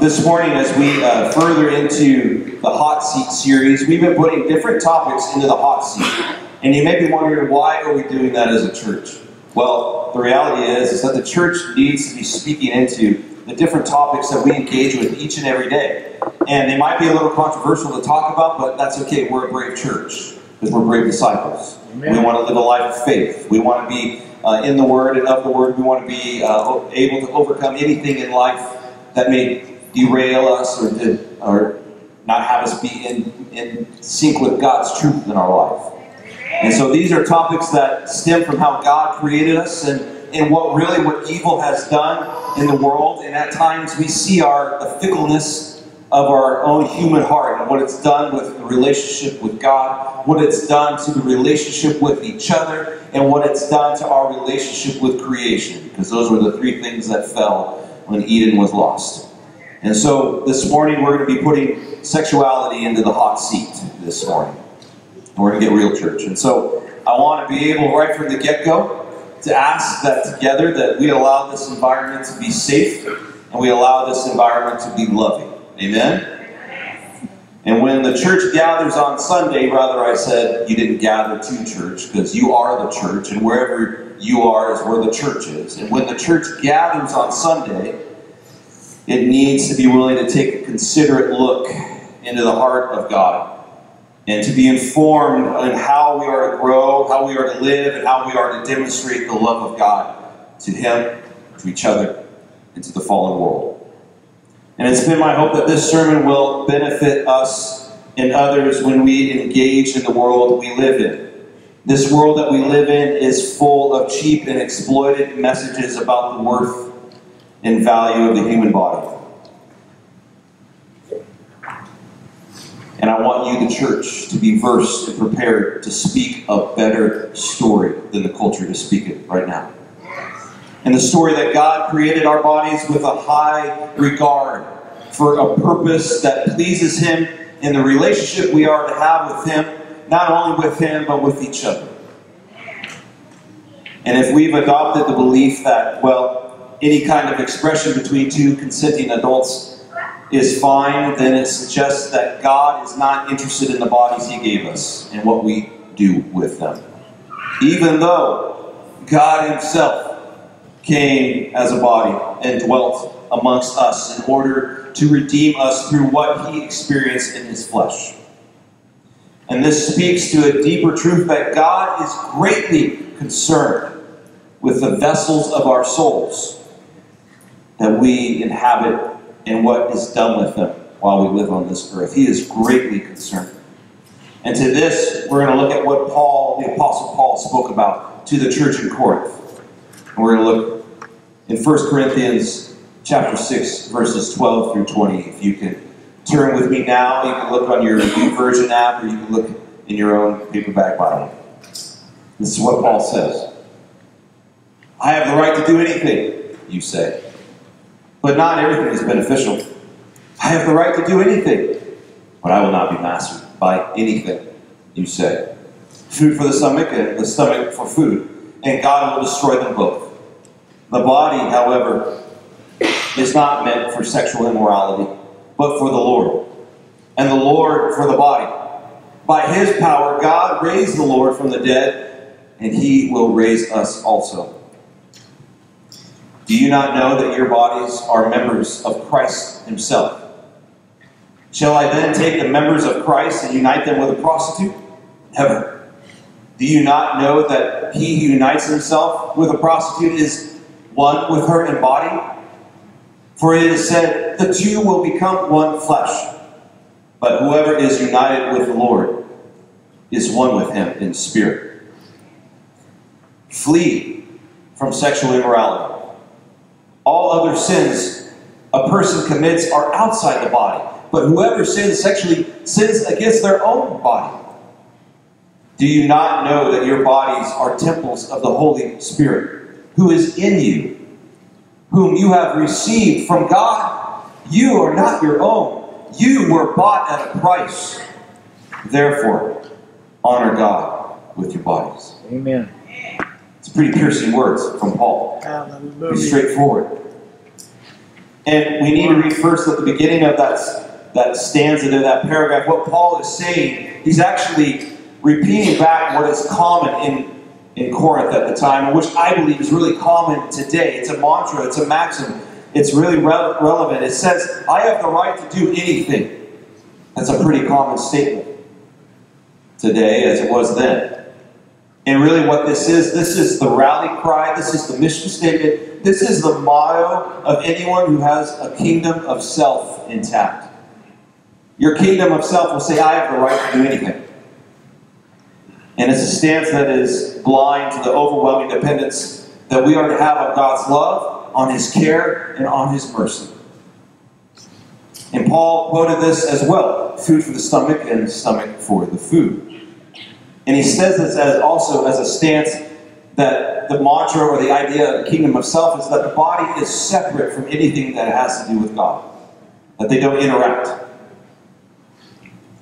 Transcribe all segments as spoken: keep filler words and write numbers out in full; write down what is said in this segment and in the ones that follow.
this morning as we uh, further into the Hot Seat series. We've been putting different topics into the hot seat. And you may be wondering, why are we doing that as a church? Well, the reality is, is that the church needs to be speaking into the different topics that we engage with each and every day. And they might be a little controversial to talk about, but that's okay. We're a brave church because we're brave disciples. Amen. We want to live a life of faith. We want to be uh, in the Word and of the Word. We want to be uh, able to overcome anything in life that may derail us or, to, or not have us be in, in sync with God's truth in our life. And so these are topics that stem from how God created us and and what really what evil has done in the world. And at times we see our the fickleness of our own human heart and what it's done with the relationship with God, what it's done to the relationship with each other, and what it's done to our relationship with creation. Because those were the three things that fell when Eden was lost. And so this morning we're going to be putting sexuality into the hot seat this morning. We're going to get real, church. And so I want to be able right from the get-go to ask that together that we allow this environment to be safe and we allow this environment to be loving. Amen? And when the church gathers on Sunday, rather I said you didn't gather to church, because you are the church, and wherever you are is where the church is. And when the church gathers on Sunday, it needs to be willing to take a considerate look into the heart of God, and to be informed on how we are to grow, how we are to live, and how we are to demonstrate the love of God to Him, to each other, and to the fallen world. And it's been my hope that this sermon will benefit us and others when we engage in the world we live in. This world that we live in is full of cheap and exploited messages about the worth and value of the human body. And I want you, the church, to be versed and prepared to speak a better story than the culture is speaking right now. And the story that God created our bodies with a high regard for a purpose that pleases Him, in the relationship we are to have with Him, not only with Him, but with each other. And if we've adopted the belief that, well, any kind of expression between two consenting adults is fine, then it suggests that God is not interested in the bodies He gave us and what we do with them. Even though God Himself came as a body and dwelt amongst us in order to redeem us through what He experienced in His flesh. And this speaks to a deeper truth that God is greatly concerned with the vessels of our souls that we inhabit and what is done with them while we live on this earth. He is greatly concerned. And to this, we're going to look at what Paul, the Apostle Paul, spoke about to the church in Corinth. And we're going to look in First Corinthians chapter six, verses twelve through twenty. If you can turn with me now, you can look on your YouVersion app, or you can look in your own paperback Bible. This is what Paul says. I have the right to do anything, you say. But not everything is beneficial. I have the right to do anything, but I will not be mastered by anything, you say. Food for the stomach and the stomach for food, and God will destroy them both. The body, however, is not meant for sexual immorality, but for the Lord, and the Lord for the body. By His power, God raised the Lord from the dead, and He will raise us also. Do you not know that your bodies are members of Christ Himself? Shall I then take the members of Christ and unite them with a prostitute? Never. Do you not know that he who unites himself with a prostitute is one with her in body? For it is said, the two will become one flesh. But whoever is united with the Lord is one with Him in spirit. Flee from sexual immorality. All other sins a person commits are outside the body, but whoever sins sexually sins against their own body. Do you not know that your bodies are temples of the Holy Spirit, who is in you, whom you have received from God? You are not your own. You were bought at a price. Therefore, honor God with your bodies. Amen. It's pretty piercing words from Paul. Hallelujah. Be straightforward. And we need to read first at the beginning of that, that stanza there, that paragraph, what Paul is saying. He's actually repeating back what is common in, in Corinth at the time, which I believe is really common today. It's a mantra, it's a maxim, it's really re relevant. It says, I have the right to do anything. That's a pretty common statement today as it was then. And really what this is, this is the rally cry, this is the mission statement, this is the motto of anyone who has a kingdom of self intact. Your kingdom of self will say, I have the right to do anything. And it's a stance that is blind to the overwhelming dependence that we are to have on God's love, on His care, and on His mercy. And Paul quoted this as well, food for the stomach and stomach for the food. And he says this as also as a stance that the mantra or the idea of the kingdom of self is that the body is separate from anything that has to do with God. That they don't interact.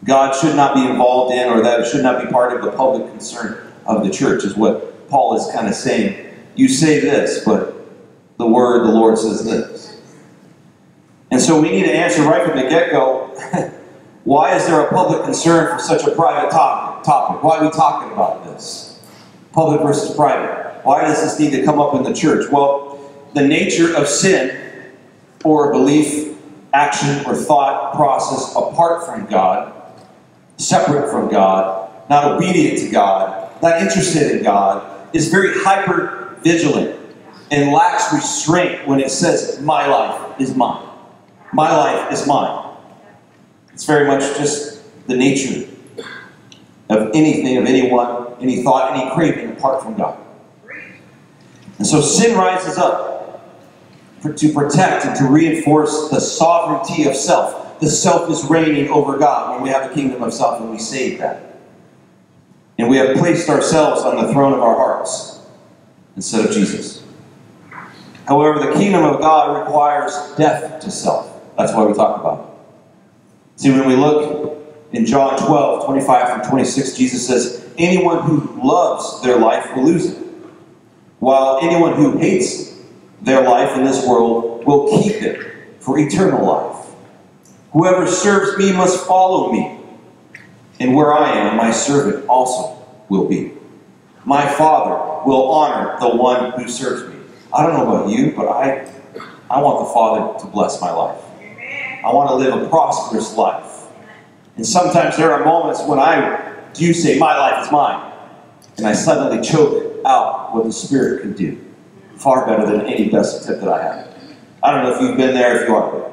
God should not be involved in, or that it should not be part of the public concern of the church is what Paul is kind of saying. You say this, but the word, the Lord says this. And so we need to answer right from the get-go, why is there a public concern for such a private topic? topic? Why are we talking about this? Public versus private. Why does this need to come up in the church? Well, the nature of sin, or belief, action, or thought process apart from God, separate from God, not obedient to God, not interested in God, is very hyper-vigilant and lacks restraint when it says, my life is mine. My life is mine. It's very much just the nature of anything, of anyone, any thought, any craving apart from God. And so sin rises up for, to protect and to reinforce the sovereignty of self. The self is reigning over God when we have a kingdom of self and we say that. And we have placed ourselves on the throne of our hearts instead of Jesus. However, the kingdom of God requires death to self. That's why we talk about it. See, when we look in John twelve, twenty-five through twenty-six, Jesus says, anyone who loves their life will lose it, while anyone who hates their life in this world will keep it for eternal life. Whoever serves me must follow me, and where I am, my servant also will be. My Father will honor the one who serves me. I don't know about you, but I, I want the Father to bless my life. I want to live a prosperous life. And sometimes there are moments when I do say, my life is mine. And I suddenly choke out what the Spirit can do. Far better than any best tip that I have. I don't know if you've been there, if you are.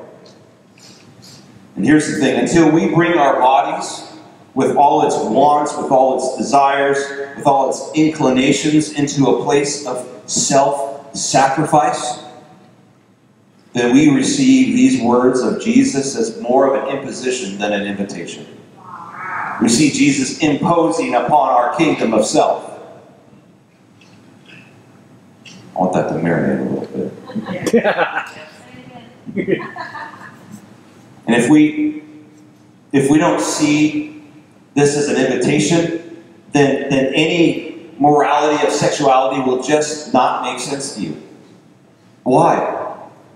And here's the thing. Until we bring our bodies with all its wants, with all its desires, with all its inclinations into a place of self-sacrifice, then we receive these words of Jesus as more of an imposition than an invitation. We see Jesus imposing upon our kingdom of self. I want that to marinate a little bit. And if we, if we don't see this as an invitation, then, then any morality of sexuality will just not make sense to you. Why?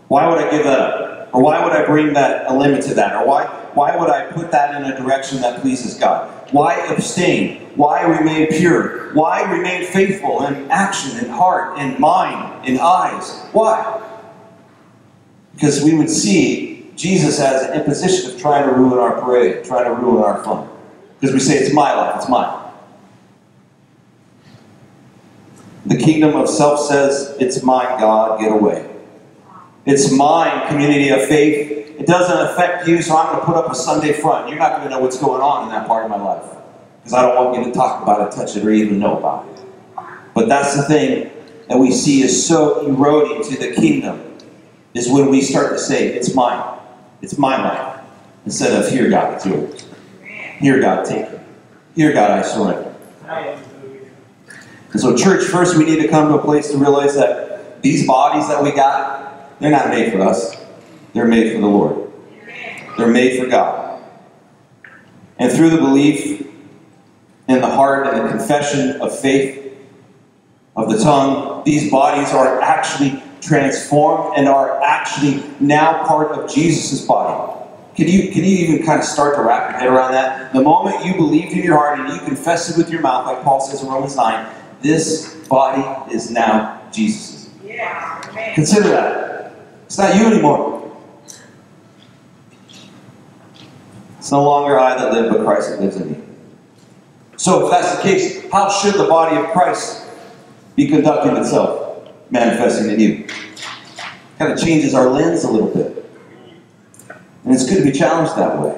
Why would I give that up? Or why would I bring that a limit to that? Or why, why would I put that in a direction that pleases God? Why abstain? Why remain pure? Why remain faithful in action, in heart, in mind, in eyes? Why? Because we would see Jesus as an imposition of trying to ruin our parade, trying to ruin our fun. Because we say, it's my life, it's mine. The kingdom of self says, it's mine, God, get away. It's mine, community of faith. It doesn't affect you, so I'm going to put up a Sunday front. You're not going to know what's going on in that part of my life. Because I don't want you to talk about it, touch it, or even know about it. But that's the thing that we see is so eroding to the kingdom, is when we start to say, it's mine. It's my life. Instead of, here, God, it's yours. Here, God, take it. Here, God, I surrender. And so, church, first we need to come to a place to realize that these bodies that we got, they're not made for us. They're made for the Lord. They're made for God. And through the belief in the heart and the confession of faith of the tongue, these bodies are actually transformed and are actually now part of Jesus' body. Can you, can you even kind of start to wrap your head around that? The moment you believed in your heart and you confessed it with your mouth, like Paul says in Romans nine, this body is now Jesus'. Yeah, amen. Consider that. It's not you anymore. It's no longer I that live, but Christ that lives in me. So if that's the case, how should the body of Christ be conducting itself, manifesting in you? Kind of changes our lens a little bit. And it's good to be challenged that way.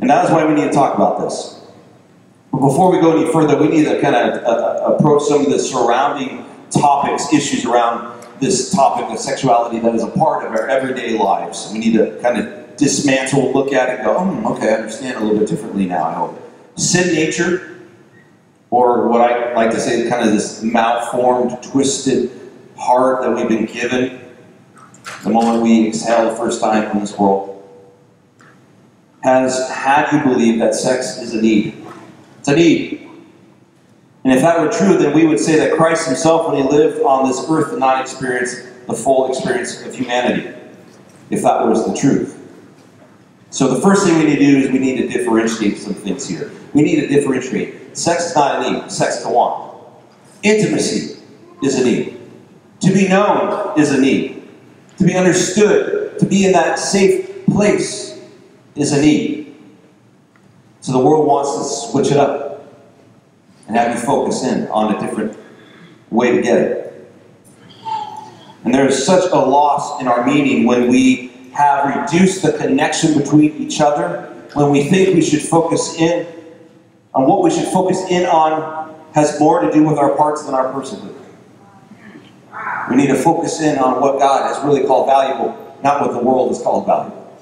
And that is why we need to talk about this. But before we go any further, we need to kind of uh, approach some of the surrounding topics, issues around this topic of sexuality that is a part of our everyday lives. We need to kind of dismantle, look at it, and go, oh, okay, I understand a little bit differently now, I hope. Sin nature, or what I like to say, kind of this malformed, twisted heart that we've been given the moment we exhale the first time in this world, has had you believe that sex is a need. It's a need. And if that were true, then we would say that Christ himself, when he lived on this earth, did not experience the full experience of humanity, if that was the truth. So the first thing we need to do is we need to differentiate some things here. We need to differentiate. Sex is not a need. Sex is a want. Intimacy is a need. To be known is a need. To be understood, to be in that safe place is a need. So the world wants to switch it up and have you focus in on a different way to get it. And there is such a loss in our meaning when we have reduced the connection between each other, when we think we should focus in on what we should focus in on has more to do with our parts than our personhood. We need to focus in on what God has really called valuable, not what the world has called valuable.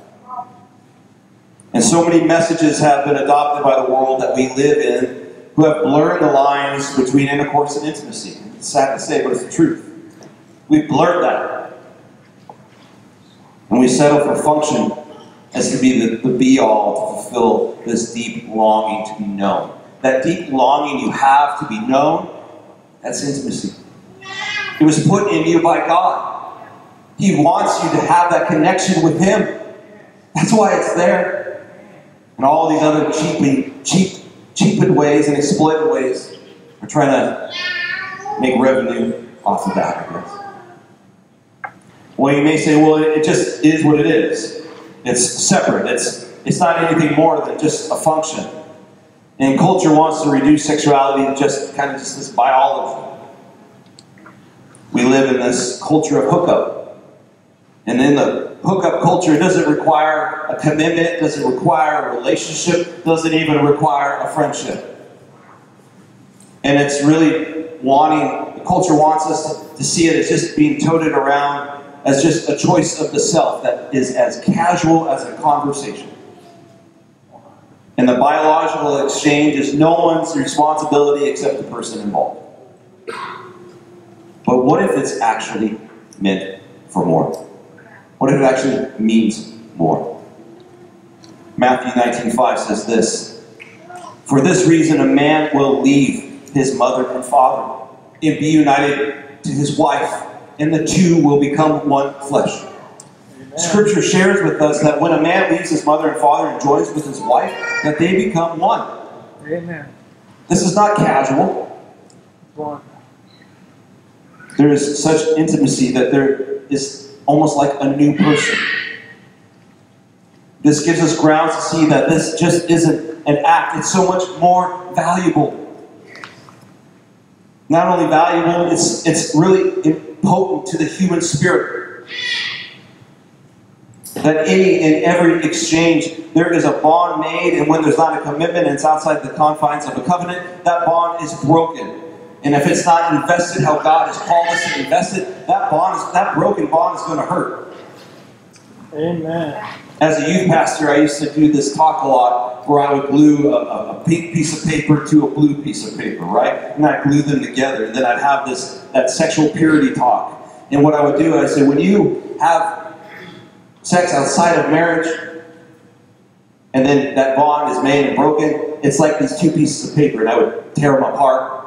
And so many messages have been adopted by the world that we live in who have blurred the lines between intercourse and intimacy. It's sad to say, but it's the truth. We've blurred that. And we settle for function as to be the, the be-all to fulfill this deep longing to be known. That deep longing you have to be known, that's intimacy. It was put in you by God. He wants you to have that connection with him. That's why it's there. And all these other cheaping, cheap, cheapened ways and exploited ways are trying to make revenue off of that, I guess. Well, you may say, well, it just is what it is. It's separate. It's, it's not anything more than just a function. And culture wants to reduce sexuality to just kind of just this biology. We live in this culture of hookup. And in the hookup culture, it doesn't require a commitment, doesn't require a relationship, doesn't even require a friendship. And it's really wanting, the culture wants us to, to see it as just being toted around as just a choice of the self that is as casual as a conversation. And the biological exchange is no one's responsibility except the person involved. But what if it's actually meant for more? What if it actually means more? Matthew nineteen five says this, "For this reason a man will leave his mother and father and be united to his wife, and the two will become one flesh." Amen. Scripture shares with us that when a man leaves his mother and father and joins with his wife, that they become one. Amen. This is not casual. One. There is such intimacy that there is almost like a new person. This gives us grounds to see that this just isn't an act. It's so much more valuable. Not only valuable, it's, it's really important. Potent to the human spirit. That any and every exchange, there is a bond made, and when there's not a commitment and it's outside the confines of a covenant, that bond is broken. And if it's not invested how God has called us to invest it, that bond is, that broken bond is going to hurt. Amen. As a youth pastor, I used to do this talk a lot where I would glue a, a pink piece of paper to a blue piece of paper, right? And I'd glue them together. And then I'd have this, that sexual purity talk. And what I would do, I'd say, when you have sex outside of marriage, and then that bond is made and broken, it's like these two pieces of paper. And I would tear them apart.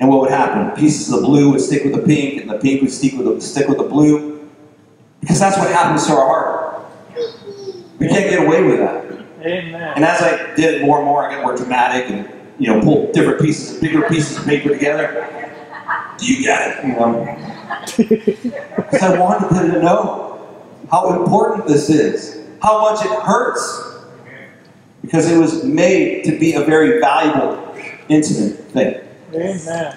And what would happen? Pieces of the blue would stick with the pink, and the pink would stick with the, stick with the blue. Because that's what happens to our heart. We can't get away with that. Amen. And as I did more and more, I got more dramatic and, you know, pulled different pieces, bigger pieces of paper together. Do you get it? You know? Because I wanted them to know how important this is, how much it hurts. Because it was made to be a very valuable, intimate thing. Amen.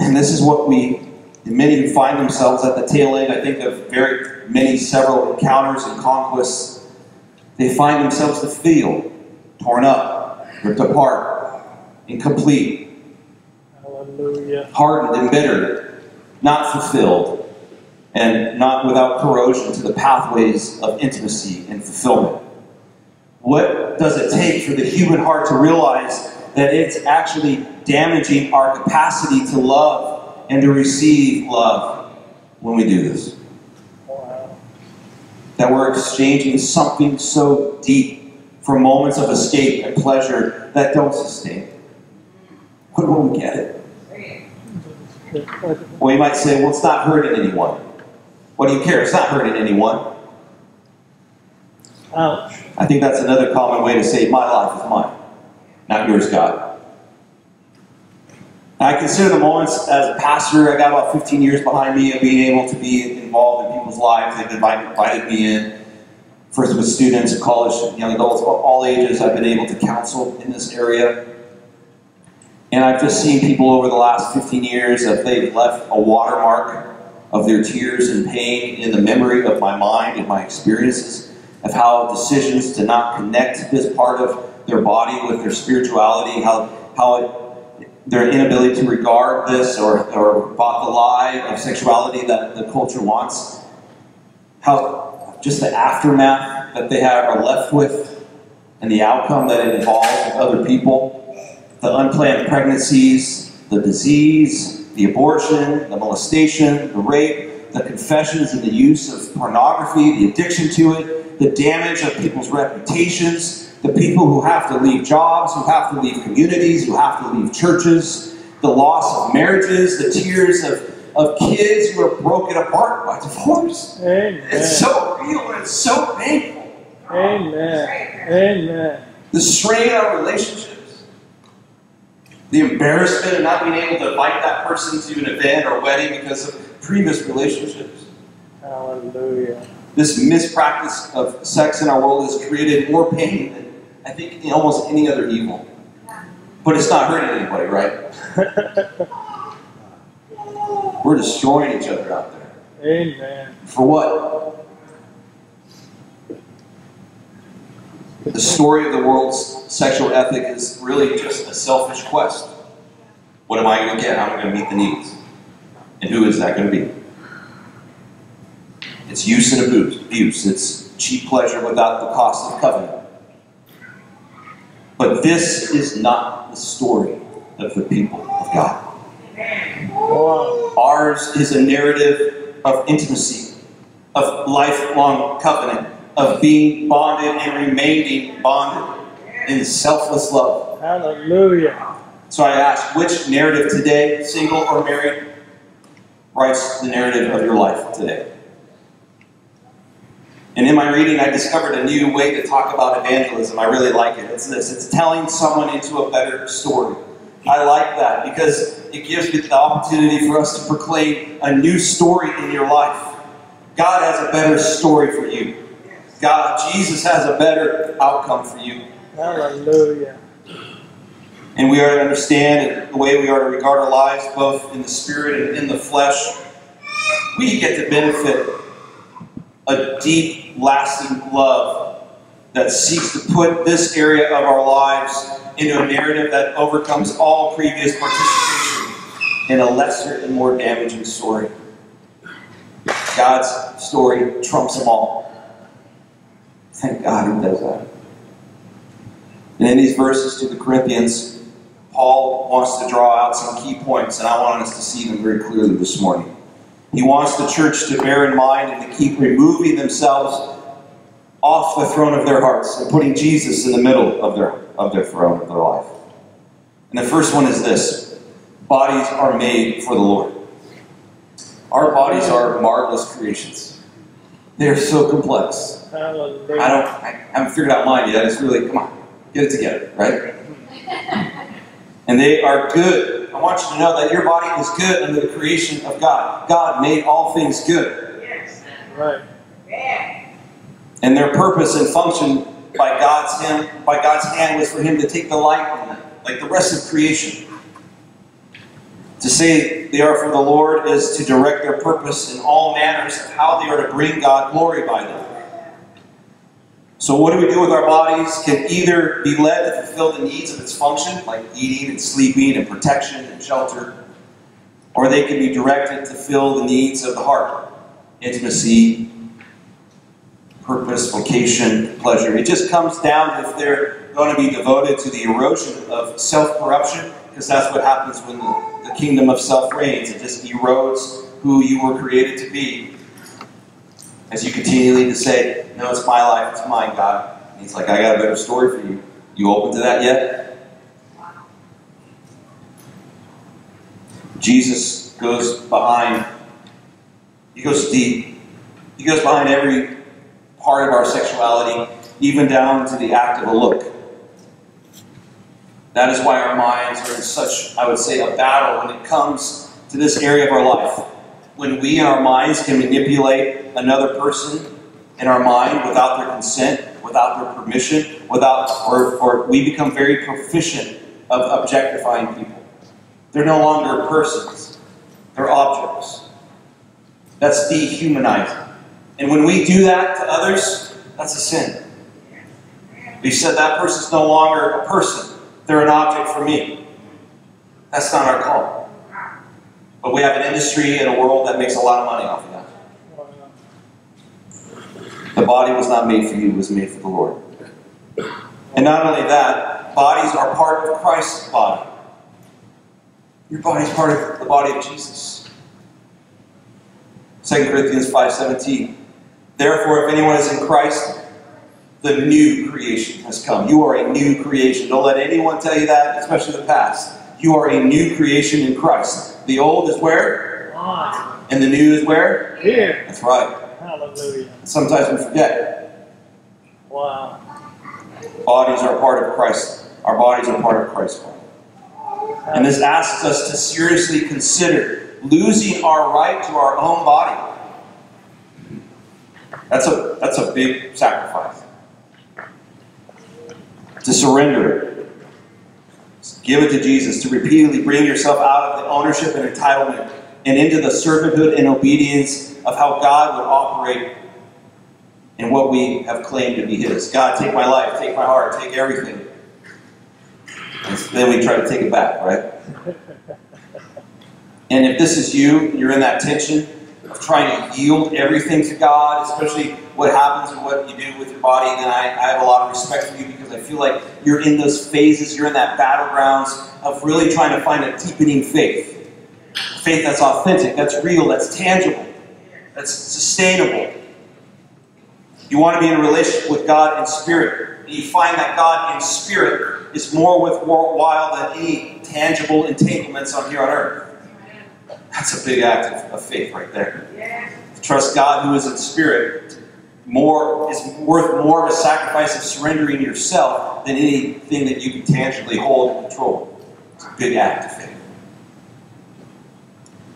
And this is what we, and many who find themselves at the tail end, I think of very many several encounters and conquests, they find themselves to feel torn up, ripped apart, incomplete, hallelujah, hardened, embittered, not fulfilled, and not without corrosion to the pathways of intimacy and fulfillment. What does it take for the human heart to realize that it's actually damaging our capacity to love and to receive love when we do this? Wow. That we're exchanging something so deep for moments of escape and pleasure that don't sustain. When will we get it? Well, you might say, well, it's not hurting anyone. What do you care? It's not hurting anyone. Ouch. I think that's another common way to say, my life is mine, not yours, God. I consider the moments as a pastor, I got about fifteen years behind me of being able to be involved in people's lives. They've invited, invited me in, first with students, college, young adults, all ages. I've been able to counsel in this area. And I've just seen people over the last fifteen years, if they've left a watermark of their tears and pain in the memory of my mind and my experiences, of how decisions to not connect this part of their body with their spirituality, how how it, their inability to regard this or, or bought the lie of sexuality that the culture wants, how just the aftermath that they have are left with and the outcome that it involves with other people, the unplanned pregnancies, the disease, the abortion, the molestation, the rape, the confessions and the use of pornography, the addiction to it, the damage of people's reputations, the people who have to leave jobs, who have to leave communities, who have to leave churches, the loss of marriages, the tears of, of kids who are broken apart by divorce. Amen. It's so real and it's so painful. Amen. Amen. The strain on relationships, the embarrassment of not being able to invite that person to an event or wedding because of previous relationships. Hallelujah. This mispractice of sex in our world has created more pain than I think in almost any other evil. But it's not hurting anybody, right? We're destroying each other out there. Amen. For what? The story of the world's sexual ethic is really just a selfish quest. What am I going to get? How am I going to meet the needs? And who is that going to be? It's use and abuse. It's cheap pleasure without the cost of covenant. But this is not the story of the people of God. Ours is a narrative of intimacy, of lifelong covenant, of being bonded and remaining bonded in selfless love. Hallelujah. So I ask, which narrative today, single or married, writes the narrative of your life today? And in my reading, I discovered a new way to talk about evangelism. I really like it. It's this. It's telling someone into a better story. I like that because it gives me the opportunity for us to proclaim a new story in your life. God has a better story for you. God, Jesus has a better outcome for you. Hallelujah. And we are to understand the way we are to regard our lives, both in the spirit and in the flesh. We get to benefit a deep, lasting love that seeks to put this area of our lives into a narrative that overcomes all previous participation in a lesser and more damaging story. God's story trumps them all. Thank God He does that. And in these verses to the Corinthians, Paul wants to draw out some key points, and I want us to see them very clearly this morning. He wants the church to bear in mind and to keep removing themselves off the throne of their hearts and putting Jesus in the middle of their, of their throne of their life. And the first one is this. bodies are made for the Lord. Our bodies are marvelous creations. They are so complex. I don't, I haven't figured out mine yet. It's really, come on, get it together, right? And they are good. I want you to know that your body is good under the creation of God. God made all things good. Yes. Right. Yeah. And their purpose and function by God's hand, by God's hand was for him to take delight in them, like the rest of creation. To say they are for the Lord is to direct their purpose in all manners of how they are to bring God glory by them. So what do we do with our bodies? Can either be led to fulfill the needs of its function, like eating and sleeping and protection and shelter, or they can be directed to fill the needs of the heart, intimacy, purpose, vocation, pleasure. It just comes down if they're going to be devoted to the erosion of self-corruption, because that's what happens when the, the kingdom of self reigns. It just erodes who you were created to be. As you continually to say, no, it's my life, it's mine, God. And he's like, I got a better story for you. You open to that yet? Jesus goes behind, he goes deep. He goes behind every part of our sexuality, even down to the act of a look. That is why our minds are in such, I would say, a battle when it comes to this area of our life. When we in our minds can manipulate another person in our mind without their consent, without their permission, without, or, or we become very proficient of objectifying people. They're no longer persons, they're objects. That's dehumanizing. And when we do that to others, that's a sin. We've said that person's no longer a person. They're an object for me. That's not our call. But we have an industry and a world that makes a lot of money off of that. The body was not made for you, it was made for the Lord. And not only that, bodies are part of Christ's body. Your body is part of the body of Jesus. Second Corinthians five seventeen. Therefore, if anyone is in Christ, the new creation has come. You are a new creation. Don't let anyone tell you that, especially the past. You are a new creation in Christ. The old is where? Gone. And the new is where? Here. That's right. Hallelujah. Sometimes we forget. Wow. Bodies are part of Christ. Our bodies are part of Christ's body. And this asks us to seriously consider losing our right to our own body. That's a, that's a big sacrifice. To surrender it, give it to Jesus, to repeatedly bring yourself out of the ownership and entitlement and into the servanthood and obedience of how God would operate in what we have claimed to be his. God, take my life, take my heart, take everything. And then we try to take it back, right? And if this is you, you're in that tension of trying to yield everything to God, especially what happens and what you do with your body, then I, I have a lot of respect for you, because I feel like you're in those phases, you're in that battlegrounds of really trying to find a deepening faith. Faith that's authentic, that's real, that's tangible, that's sustainable. You want to be in a relationship with God in spirit, and you find that God in spirit is more worthwhile than any tangible entanglements on here on earth. That's a big act of faith right there. Yeah. Trust God who is in spirit more is worth more of a sacrifice of surrendering yourself than anything that you can tangibly hold and control. It's a big act of faith.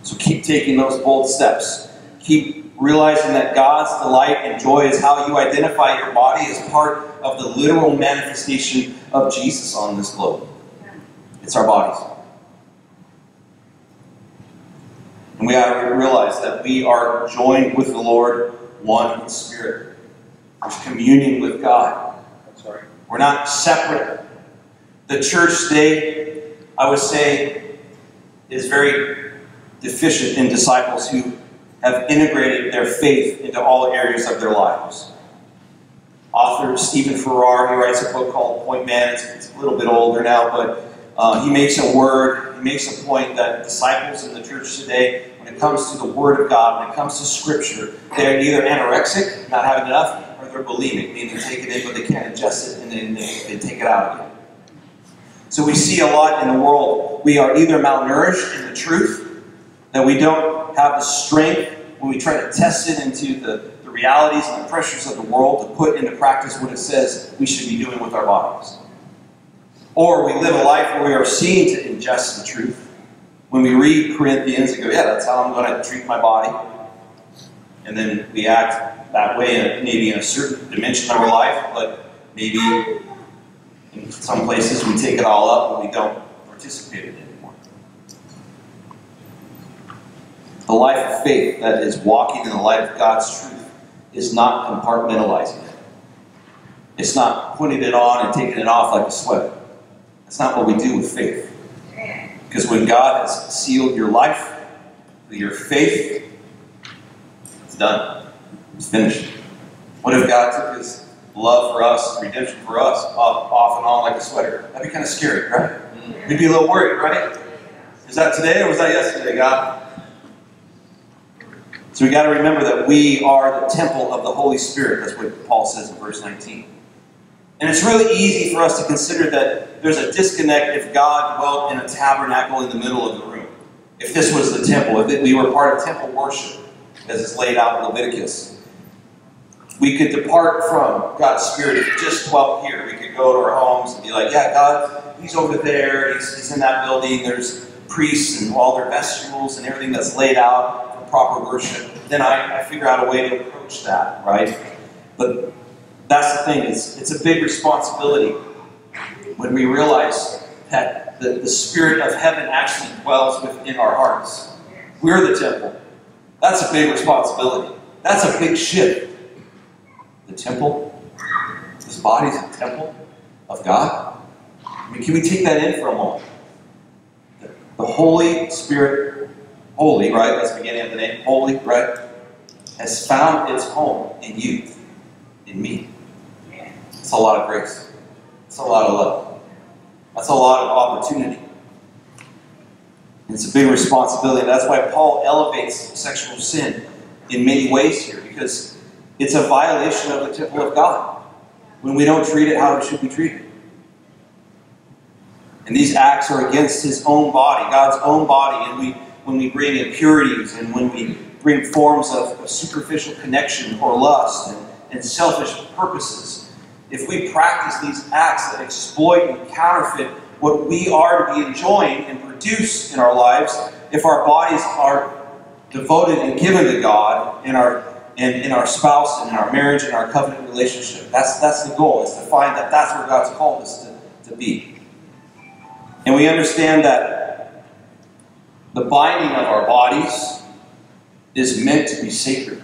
So keep taking those bold steps. Keep realizing that God's delight and joy is how you identify your body as part of the literal manifestation of Jesus on this globe. It's our bodies. And we have to realize that we are joined with the Lord, one in spirit. There's communion with God. Sorry. We're not separate. The church today, I would say, is very deficient in disciples who have integrated their faith into all areas of their lives. Author Stephen Farrar, he writes a book called Point Man. It's, it's a little bit older now, but uh, he makes a word, he makes a point that disciples in the church today, when it comes to the Word of God, when it comes to Scripture, they're either anorexic, not having enough, or they're bulimic, meaning they take it in but they can't ingest it and then they, they take it out again. So we see a lot in the world. We are either malnourished in the truth, that we don't have the strength when we try to test it into the, the realities and the pressures of the world to put into practice what it says we should be doing with our bodies. Or we live a life where we are seen to ingest the truth. When we read Corinthians and go, yeah, that's how I'm going to treat my body. And then we act that way, in, maybe in a certain dimension of our life, but maybe in some places we take it all up and we don't participate in it anymore. The life of faith, that is walking in the light of God's truth, is not compartmentalizing it. It's not putting it on and taking it off like a sweater. That's not what we do with faith. Because when God has sealed your life through your faith, it's done. It's finished. What if God took His love for us, redemption for us, off, off and on like a sweater? That'd be kind of scary, right? Mm-hmm. We'd be a little worried, right? Is that today or was that yesterday, God? So we got to remember that we are the temple of the Holy Spirit. That's what Paul says in verse nineteen. And it's really easy for us to consider that there's a disconnect if God dwelt in a tabernacle in the middle of the room. If this was the temple, if we were part of temple worship, as is laid out in Leviticus. We could depart from God's Spirit if it just dwelt here. We could go to our homes and be like, yeah, God, He's over there. He's, he's in that building. There's priests and all their vestibules and everything that's laid out for proper worship. Then I, I figure out a way to approach that, right? But that's the thing. It's, it's a big responsibility when we realize that the, the Spirit of heaven actually dwells within our hearts. We're the temple. That's a big responsibility. That's a big shift. The temple, this body is a temple of God. I mean, can we take that in for a moment? The, the Holy Spirit, holy, right? That's the beginning of the name. Holy, right? Has found its home in you, in me. It's a lot of grace. It's a lot of love. That's a lot of opportunity. It's a big responsibility. That's why Paul elevates sexual sin in many ways here, because it's a violation of the temple of God when we don't treat it how it should be treated. And these acts are against His own body, God's own body. And we, when we bring impurities and when we bring forms of, of superficial connection or lust and, and selfish purposes, if we practice these acts that exploit and counterfeit what we are to be enjoying and produce in our lives, if our bodies are devoted and given to God in our in, in our spouse and in our marriage and our covenant relationship, that's that's the goal, is to find that that's where God's called us to, to be. And we understand that the binding of our bodies is meant to be sacred,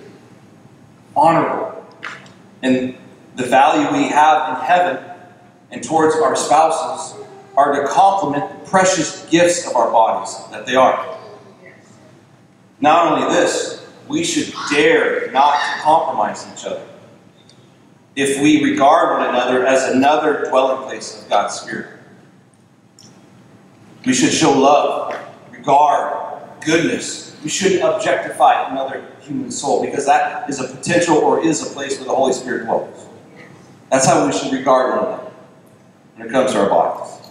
honorable, and the value we have in heaven and towards our spouses are to complement the precious gifts of our bodies, that they are. Not only this, we should dare not to compromise each other if we regard one another as another dwelling place of God's Spirit. We should show love, regard, goodness. We shouldn't objectify another human soul, because that is a potential or is a place where the Holy Spirit dwells. That's how we should regard one another when it comes to our bodies.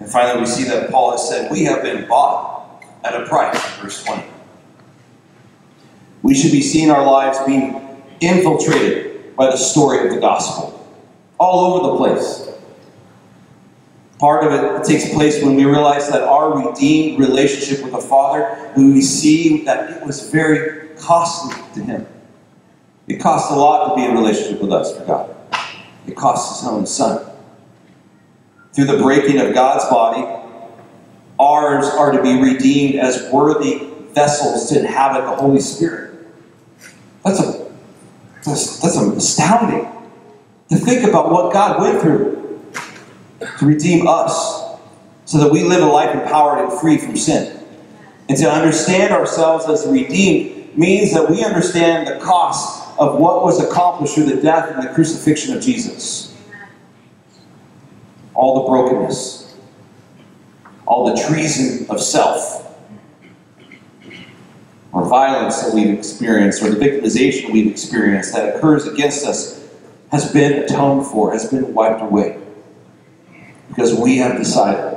And finally, we see that Paul has said, we have been bought at a price, verse twenty. We should be seeing our lives being infiltrated by the story of the gospel, all over the place. Part of it takes place when we realize that our redeemed relationship with the Father, when we see that it was very costly to Him. It costs a lot to be in relationship with us for God. It costs His own Son. Through the breaking of God's body, ours are to be redeemed as worthy vessels to inhabit the Holy Spirit. That's, a, that's, that's astounding to think about what God went through to redeem us so that we live a life empowered and free from sin. And to understand ourselves as redeemed means that we understand the cost of what was accomplished through the death and the crucifixion of Jesus. All the brokenness, all the treason of self, or violence that we've experienced, or the victimization we've experienced that occurs against us, has been atoned for, has been wiped away. because we have decided.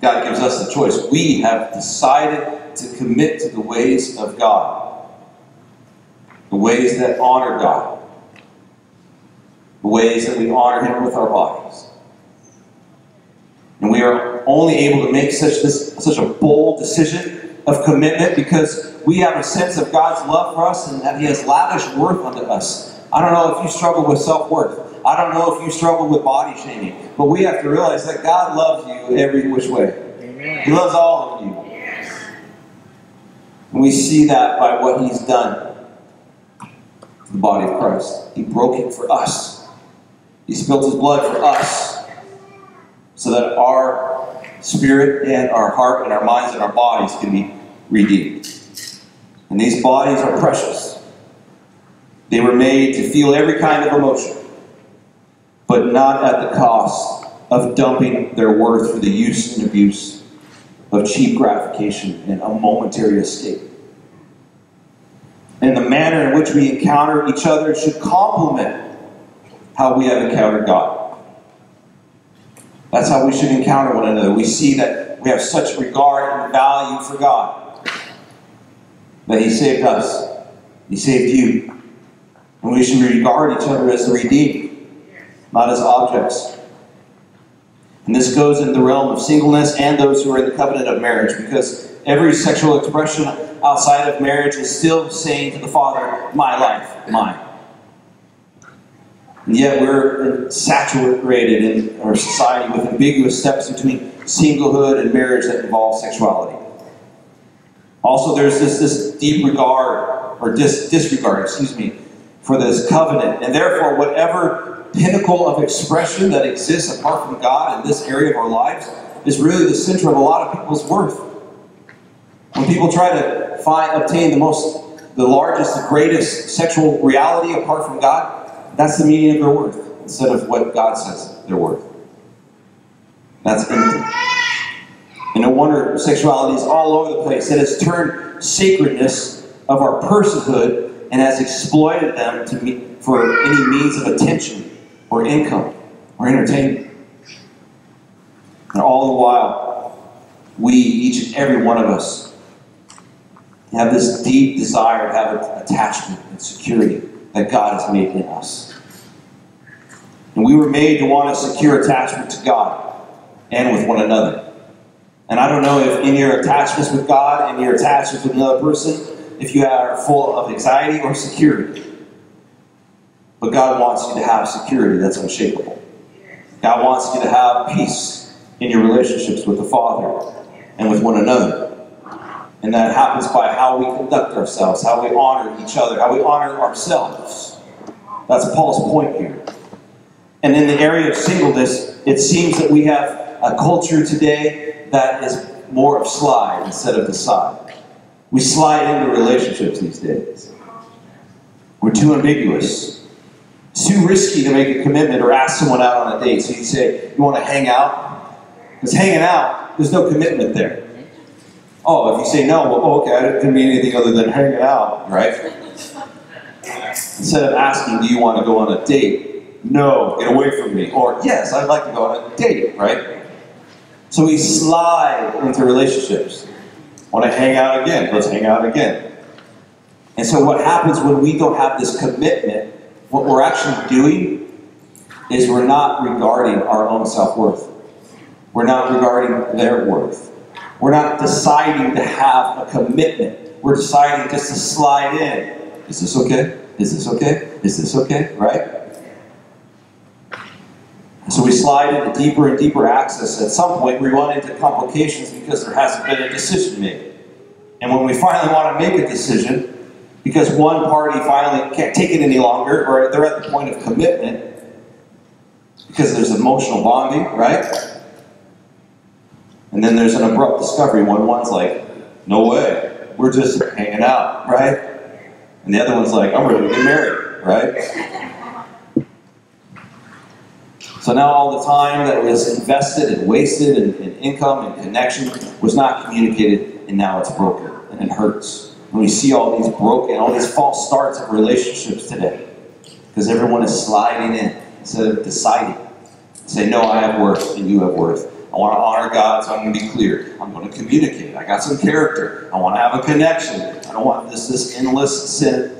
God gives us the choice. We have decided to commit to the ways of God, the ways that honor God, the ways that we honor Him with our bodies. And we are only able to make such, this, such a bold decision of commitment because we have a sense of God's love for us and that He has lavished worth unto us. I don't know if you struggle with self-worth. I don't know if you struggle with body shaming. But we have to realize that God loves you every which way. Amen. He loves all of you. Yes. And we see that by what He's done to the body of Christ. He broke it for us. He spilled His blood for us, so that our spirit and our heart and our minds and our bodies can be redeemed. And these bodies are precious. They were made to feel every kind of emotion, but not at the cost of dumping their worth for the use and abuse of cheap gratification and a momentary escape. And the manner in which we encounter each other should complement how we have encountered God. That's how we should encounter one another. We see that we have such regard and value for God, that He saved us. He saved you. And we should regard each other as the redeemed, not as objects. And this goes in the realm of singleness and those who are in the covenant of marriage, because every sexual expression outside of marriage is still saying to the Father, my life, mine. And yet we're saturated in our society with ambiguous steps between singlehood and marriage that involve sexuality. Also, there's this, this deep regard, or dis, disregard, excuse me, for this covenant. And therefore, whatever pinnacle of expression that exists apart from God in this area of our lives is really the center of a lot of people's worth. When people try to find, obtain the most, the largest, the greatest sexual reality apart from God, that's the meaning of their worth, instead of what God says they're worth. That's empty. And no wonder sexuality is all over the place. It has turned sacredness of our personhood and has exploited them to meet for any means of attention or income or entertainment. And all the while, we, each and every one of us, have this deep desire to have attachment and security that God has made in us. And we were made to want a secure attachment to God and with one another. And I don't know if in your attachments with God and your attachments with another person, if you are full of anxiety or security. But God wants you to have security that's unshakable. God wants you to have peace in your relationships with the Father and with one another. And that happens by how we conduct ourselves, how we honor each other, how we honor ourselves. That's Paul's point here. And in the area of singleness, it seems that we have a culture today that is more of slide instead of decide. We slide into relationships these days. We're too ambiguous. It's too risky to make a commitment or ask someone out on a date. So you say, you want to hang out? Because hanging out, there's no commitment there. Oh, if you say no, well, okay, I didn't mean anything other than hanging out, right? Instead of asking, do you want to go on a date? No, get away from me. Or, yes, I'd like to go on a date, right? So we slide into relationships. Want to hang out again? Let's hang out again. And so what happens when we don't have this commitment, what we're actually doing is we're not regarding our own self-worth. We're not regarding their worth. We're not deciding to have a commitment. We're deciding just to slide in. Is this okay? Is this okay? Is this okay? Right? And so we slide into deeper and deeper access. At some point, we run into complications because there hasn't been a decision made. And when we finally want to make a decision, because one party finally can't take it any longer, or they're at the point of commitment, because there's emotional bonding, right? And then there's an abrupt discovery when one's like, no way, we're just hanging out, right? And the other one's like, I'm ready to get married, right? So now all the time that was invested and wasted in, in income and connection was not communicated, and now it's broken and it hurts. And we see all these broken, all these false starts of relationships today because everyone is sliding in instead of deciding. Say, no, I have worth and you have worth. I want to honor God, so I'm going to be clear. I'm going to communicate. I got some character. I want to have a connection. I don't want this, this endless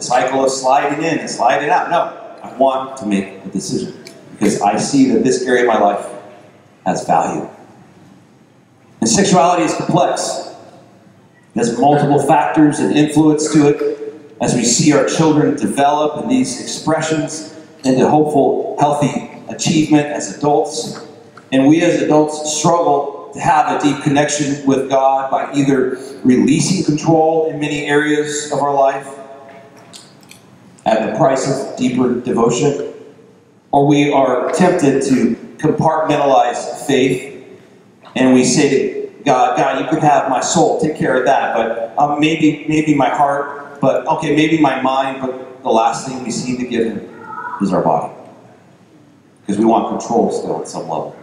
cycle of sliding in and sliding out. No, I want to make a decision because I see that this area of my life has value. And sexuality is complex. It has multiple factors and influence to it. As we see our children develop in these expressions into hopeful, healthy achievement as adults, and we as adults struggle to have a deep connection with God by either releasing control in many areas of our life at the price of deeper devotion, or we are tempted to compartmentalize faith, and we say to God, God, you could have my soul, take care of that, but um, maybe, maybe my heart, but okay, maybe my mind, but the last thing we seem to give him is our body. Because we want control still at some level.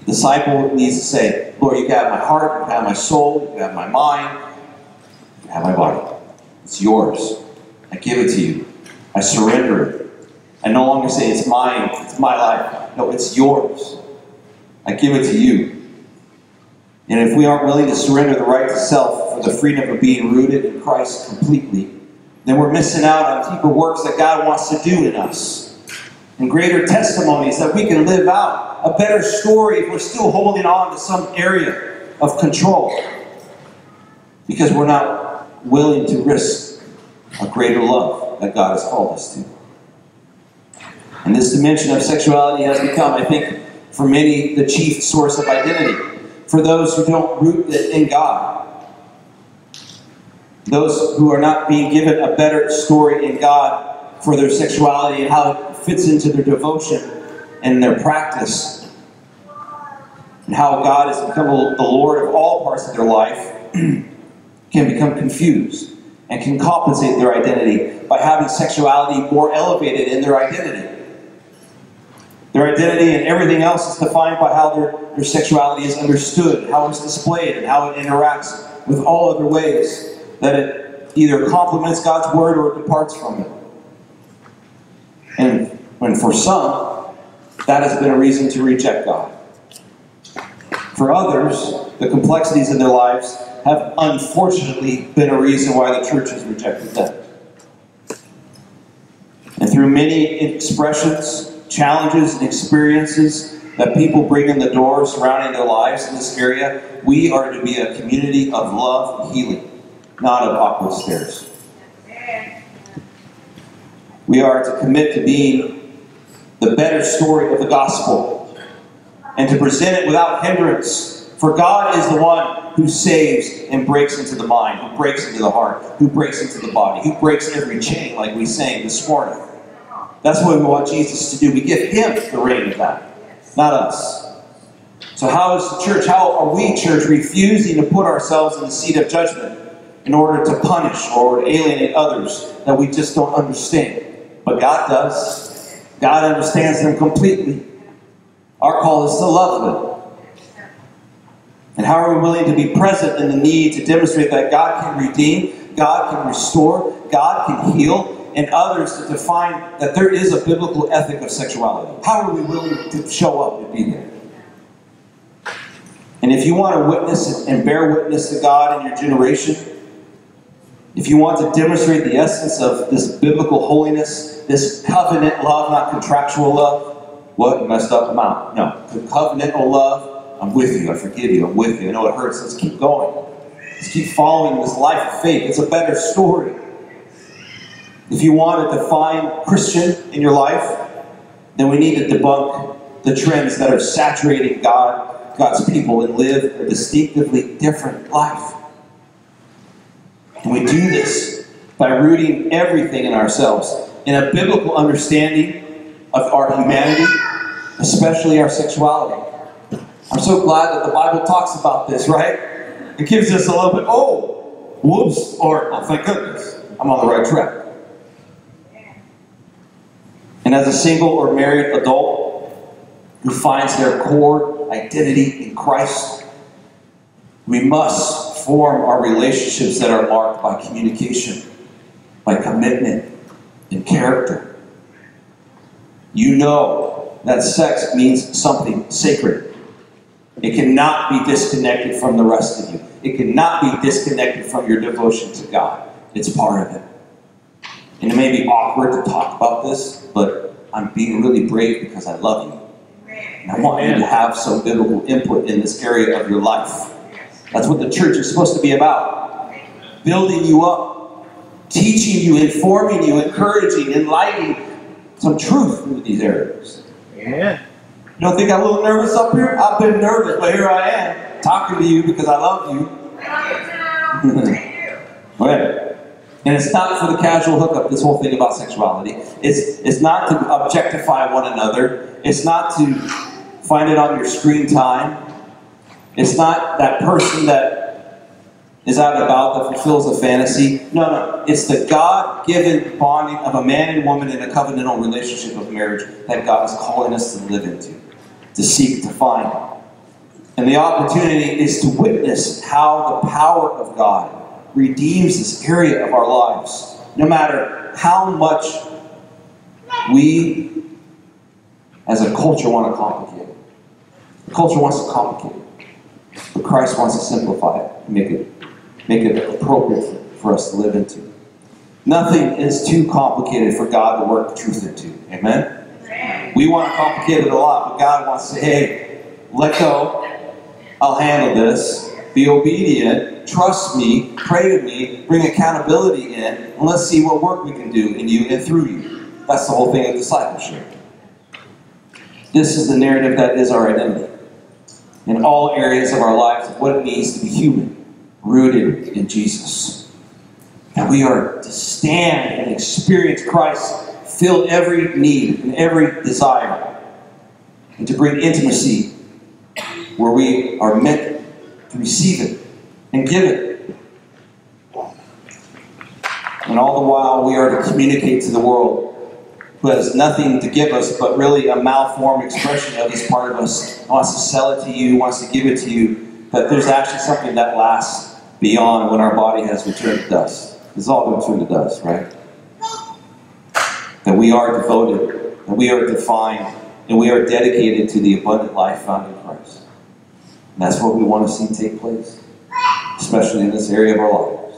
The disciple needs to say, Lord, you got my heart, you got my soul, you got my mind, you have my body. It's yours. I give it to you. I surrender it. I no longer say it's mine, it's my life. No, it's yours. I give it to you. And if we aren't willing to surrender the right to self for the freedom of being rooted in Christ completely, then we're missing out on deeper works that God wants to do in us, and greater testimonies that we can live out, a better story if we're still holding on to some area of control, because we're not willing to risk a greater love that God has called us to. And this dimension of sexuality has become, I think, for many, the chief source of identity. For those who don't root it in God, those who are not being given a better story in God for their sexuality and how it fits into their devotion and their practice, and how God has become the Lord of all parts of their life, can become confused and can compensate their identity by having sexuality more elevated in their identity. Their identity and everything else is defined by how their, their sexuality is understood, how it's displayed, and how it interacts with all other ways that it either complements God's word or it departs from it. And when for some, that has been a reason to reject God. For others, the complexities in their lives have unfortunately been a reason why the church has rejected them. And through many expressions, challenges and experiences that people bring in the door surrounding their lives in this area, we are to be a community of love and healing, not of awkward stares. We are to commit to being the better story of the gospel and to present it without hindrance. For God is the one who saves and breaks into the mind, who breaks into the heart, who breaks into the body, who breaks every chain, like we sang this morning. That's what we want Jesus to do. We give him the reign of that, not us. So how is the church, how are we, church, refusing to put ourselves in the seat of judgment in order to punish or alienate others that we just don't understand? But God does. God understands them completely. Our call is to love them. And how are we willing to be present in the need to demonstrate that God can redeem, God can restore, God can heal, and others to define that there is a biblical ethic of sexuality? How are we willing to show up and be there? And if you want to witness and bear witness to God in your generation, if you want to demonstrate the essence of this biblical holiness, this covenant love, not contractual love, what, you messed up, I'm out. No, the covenantal love, I'm with you, I forgive you, I'm with you, I know it hurts, let's keep going. Let's keep following this life of faith, it's a better story. If you want to define Christian in your life, then we need to debunk the trends that are saturating God, God's people, and live a distinctively different life. And we do this by rooting everything in ourselves in a biblical understanding of our humanity, especially our sexuality. I'm so glad that the Bible talks about this, right? It gives us a little bit, oh, whoops, or oh, thank goodness, I'm on the right track. And as a single or married adult who finds their core identity in Christ, we must form our relationships that are marked by communication, by commitment, and character. You know that sex means something sacred. It cannot be disconnected from the rest of you. It cannot be disconnected from your devotion to God. It's part of it. And it may be awkward to talk about this, but I'm being really brave because I love you. And I want you to have some biblical input in this area of your life. That's what the church is supposed to be about. Building you up, teaching you, informing you, encouraging, enlightening some truth through these areas. Yeah. You don't think I'm a little nervous up here? I've been nervous, but here I am talking to you because I love you. Right. And it's not for the casual hookup, this whole thing about sexuality. It's, it's not to objectify one another. It's not to find it on your screen time. It's not that person that is out and about that fulfills a fantasy. No, no. It's the God-given bonding of a man and woman in a covenantal relationship of marriage that God is calling us to live into, to seek, to find. And the opportunity is to witness how the power of God redeems this area of our lives. No matter how much we as a culture want to complicate it. The culture wants to complicate it. But Christ wants to simplify it and make it, make it appropriate for us to live into. Nothing is too complicated for God to work truth into. Amen? We want to complicate it a lot, but God wants to say, hey, let go. I'll handle this. Be obedient, trust me, pray to me, bring accountability in, and let's see what work we can do in you and through you. That's the whole thing of discipleship. This is the narrative that is our identity in all areas of our lives, of what it means to be human, rooted in Jesus. That we are to stand and experience Christ, fill every need and every desire, and to bring intimacy where we are meant to receive it and give it. And all the while we are to communicate to the world who has nothing to give us but really a malformed expression of this part of us, wants to sell it to you, wants to give it to you, that there's actually something that lasts beyond when our body has returned to dust. It's all been turned to dust, right? That we are devoted, that we are defined, and we are dedicated to the abundant life found in Christ. And that's what we want to see take place, especially in this area of our life.